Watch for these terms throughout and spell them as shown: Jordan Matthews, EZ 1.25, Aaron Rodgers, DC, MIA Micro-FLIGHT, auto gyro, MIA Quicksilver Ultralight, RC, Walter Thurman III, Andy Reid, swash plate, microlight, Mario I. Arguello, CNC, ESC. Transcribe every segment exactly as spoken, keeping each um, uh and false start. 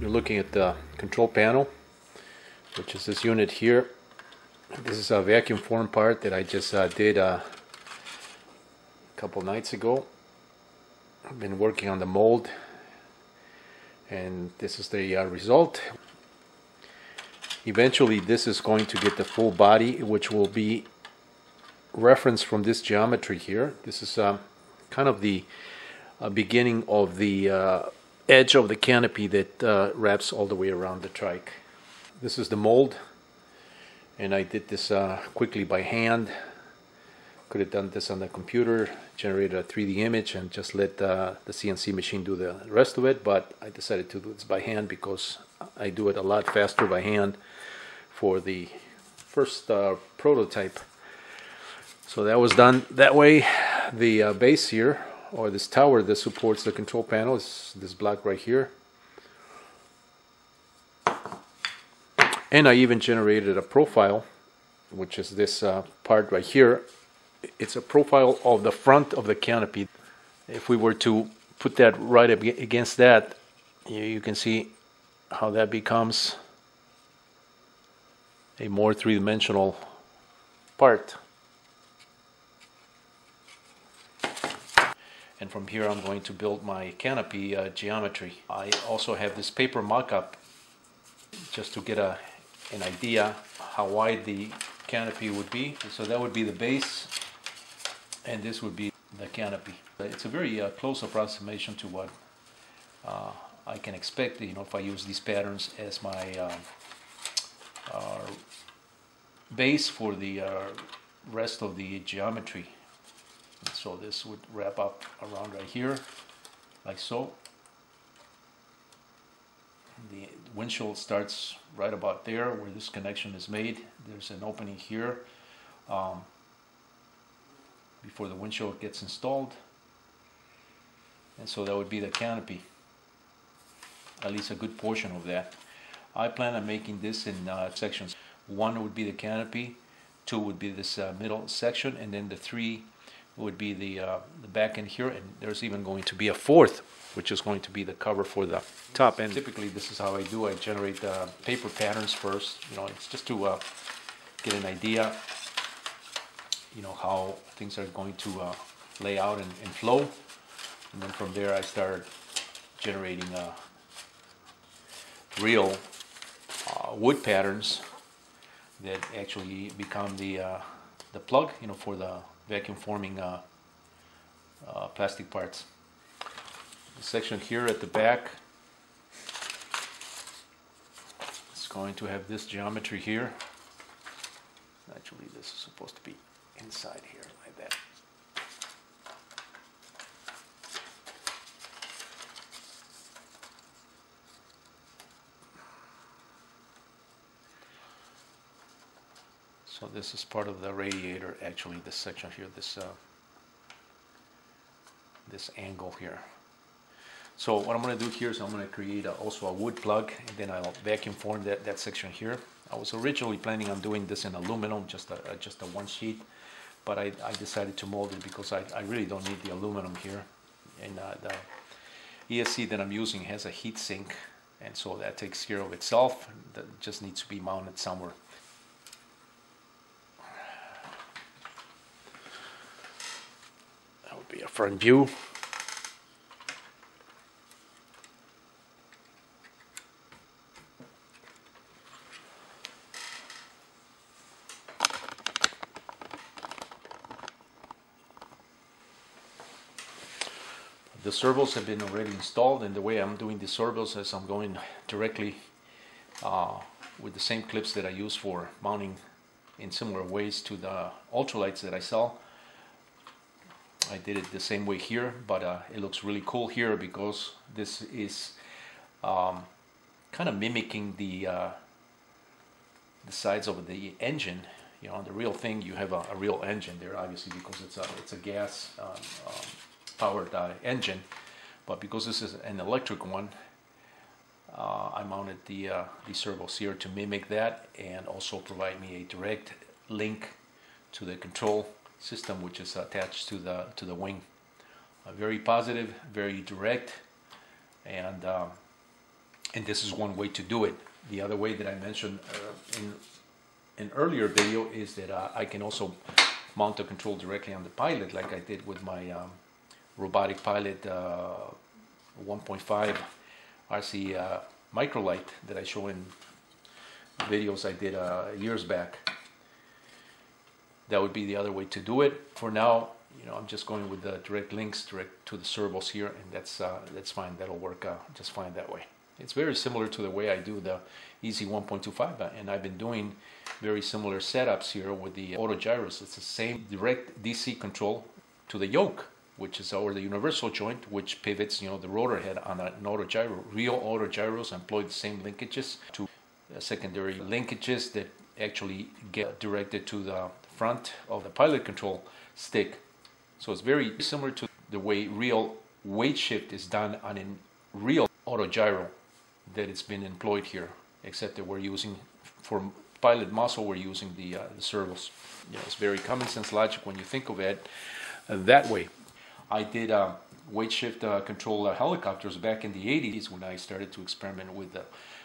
You're looking at the control panel, which is this unit here. This is a vacuum form part that I just uh, did uh, a couple nights ago. I've been working on the mold, and this is the uh, result. Eventually this is going to get the full body, which will be referenced from this geometry here. This is uh, kind of the uh, beginning of the uh, edge of the canopy that uh, wraps all the way around the trike. This is the mold, and I did this uh, quickly by hand. Could have done this on the computer, generated a three D image, and just let uh, the C N C machine do the rest of it, but I decided to do this by hand because I do it a lot faster by hand for the first uh, prototype. So that was done that way. The uh, base here, or this tower that supports the control panel, is this block right here. And I even generated a profile, which is this uh, part right here. It's a profile of the front of the canopy. If we were to put that right up against that, you can see how that becomes a more three-dimensional part. And from here I'm going to build my canopy uh, geometry. I also have this paper mock-up just to get a, an idea how wide the canopy would be. So that would be the base, and this would be the canopy. It's a very uh, close approximation to what uh, I can expect, you know, if I use these patterns as my uh, uh, base for the uh, rest of the geometry. And so this would wrap up around right here, like so. The windshield starts right about there where this connection is made. There's an opening here um, before the windshield gets installed, and so that would be the canopy, at least a good portion of that. I plan on making this in uh, sections. One would be the canopy, two would be this uh, middle section, and then the three would be the, uh, the back end here, and there's even going to be a fourth, which is going to be the cover for the top end. Typically this is how I do. I generate uh, paper patterns first, you know, it's just to uh, get an idea, you know, how things are going to uh, lay out and, and flow, and then from there I start generating uh, real uh, wood patterns that actually become the, uh, the plug, you know, for the vacuum forming uh, uh, plastic parts. The section here at the back is going to have this geometry here. Actually, this is supposed to be inside here, like that. So this is part of the radiator, actually, this section here, this uh, this angle here. So what I'm going to do here is I'm going to create a, also a wood plug, and then I'll vacuum form that, that section here. I was originally planning on doing this in aluminum, just a, just a one sheet, but I, I decided to mold it because I, I really don't need the aluminum here. And uh, the E S C that I'm using has a heat sink, and so that takes care of itself. That just needs to be mounted somewhere. That would be a front view. The servos have been already installed, and the way I'm doing the servos is I'm going directly uh, with the same clips that I use for mounting in similar ways to the ultralights that I sell. I did it the same way here, but uh, it looks really cool here because this is um, kind of mimicking the uh, the sides of the engine. You know, on the real thing, you have a, a real engine there, obviously, because it's a it's a gas. Um, um, powered uh, engine, but because this is an electric one, uh, I mounted the, uh, the servos here to mimic that and also provide me a direct link to the control system, which is attached to the to the wing. very positive, very direct, and um, and this is one way to do it. The other way that I mentioned uh, in an earlier video is that uh, I can also mount the control directly on the pilot, like I did with my um, robotic pilot uh, one point five R C uh, Micro-Light that I show in videos I did uh, years back. That would be the other way to do it. For now, you know, I'm just going with the direct links direct to the servos here, and that's uh, that's fine. That'll work uh, just fine that way. It's very similar to the way I do the E Z one point two five, and I've been doing very similar setups here with the auto gyros. It's the same direct D C control to the yoke, which is over the universal joint, which pivots, you know, the rotor head on an auto gyro. Real auto gyros employ the same linkages to secondary linkages that actually get directed to the front of the pilot control stick. So it's very similar to the way real weight shift is done on a real auto gyro that it's been employed here, except that we're using, for pilot muscle, we're using the, uh, the servos. You know, it's very common sense logic when you think of it uh, that way. I did uh, weight shift uh, control uh, helicopters back in the eighties when I started to experiment with the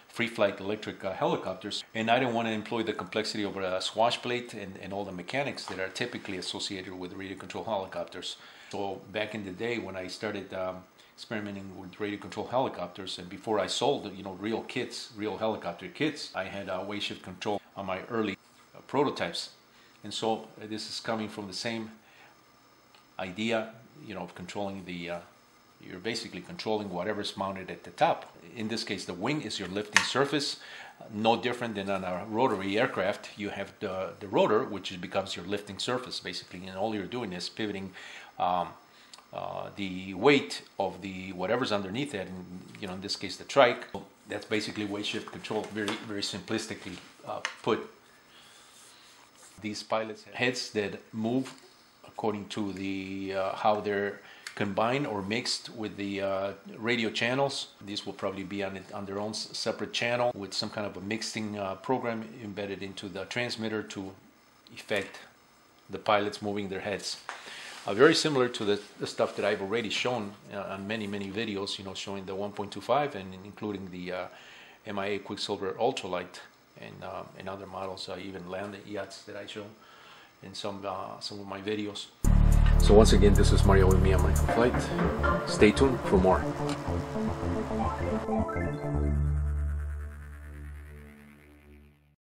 free flight electric uh, helicopters, and I didn't want to employ the complexity of a swash plate and, and all the mechanics that are typically associated with radio control helicopters. So back in the day when I started um, experimenting with radio control helicopters, and before I sold, you know, real kits, real helicopter kits, I had uh, weight shift control on my early uh, prototypes. And so uh, this is coming from the same idea, you know, of controlling the, uh, you're basically controlling whatever's mounted at the top. In this case, the wing is your lifting surface, no different than on a rotary aircraft. You have the, the rotor, which becomes your lifting surface, basically, and all you're doing is pivoting um, uh, the weight of the whatever's underneath it, and, you know, in this case, the trike. That's basically weight shift control, very, very simplistically uh, put. These pilots have heads that move according to the uh, how they're combined or mixed with the uh, radio channels. These will probably be on, it, on their own separate channel with some kind of a mixing uh, program embedded into the transmitter to effect the pilots moving their heads. Uh, very similar to the, the stuff that I've already shown uh, on many, many videos, you know, showing the one point two five and including the uh, M I A Quicksilver Ultralight and, uh, and other models, uh, even land yachts that I show in some, uh, some of my videos. So once again, this is Mario with M I A Micro-Flight. Stay tuned for more.